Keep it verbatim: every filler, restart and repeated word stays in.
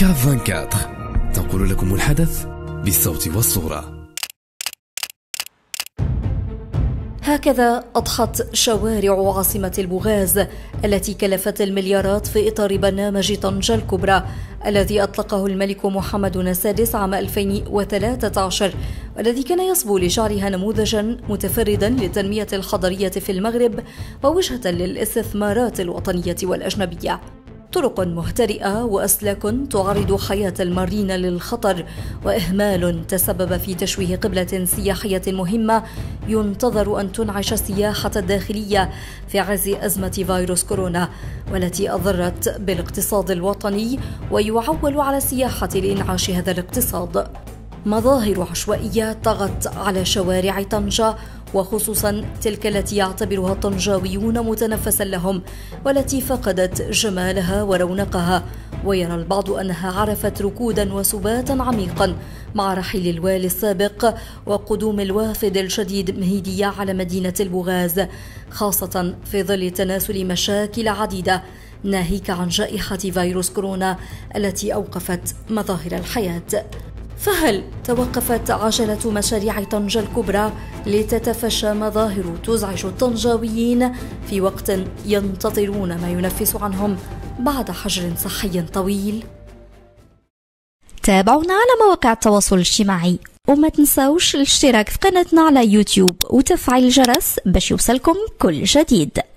كاب أربعة وعشرين تنقل لكم الحدث بالصوت والصورة. هكذا أضحت شوارع عاصمة البوغاز التي كلفت المليارات في إطار برنامج طنجة الكبرى الذي أطلقه الملك محمد السادس عام ألفين وثلاثة عشر، والذي كان يصبو لجعلها نموذجا متفردا للتنمية الحضرية في المغرب ووجهة للاستثمارات الوطنية والأجنبية. طرق مهترئة وأسلاك تعرض حياة المارين للخطر، وإهمال تسبب في تشويه قبلة سياحية مهمة ينتظر أن تنعش السياحة الداخلية في عز أزمة فيروس كورونا، والتي أضرت بالاقتصاد الوطني، ويعول على السياحة لإنعاش هذا الاقتصاد. مظاهر عشوائية طغت على شوارع طنجة، وخصوصا تلك التي يعتبرها الطنجاويون متنفسا لهم، والتي فقدت جمالها ورونقها، ويرى البعض أنها عرفت ركودا وسباتا عميقا مع رحيل الوالي السابق وقدوم الوافد الجديد مهيدية على مدينة البوغاز، خاصة في ظل تناسل مشاكل عديدة ناهيك عن جائحة فيروس كورونا التي أوقفت مظاهر الحياة. فهل توقفت عجلة مشاريع طنجة الكبرى لتتفشى مظاهر تزعج الطنجاويين في وقت ينتظرون ما ينفس عنهم بعد حجر صحي طويل؟ تابعونا على مواقع التواصل الاجتماعي، وما تنسوش الاشتراك في قناتنا على يوتيوب وتفعيل الجرس باش يوصلكم كل جديد.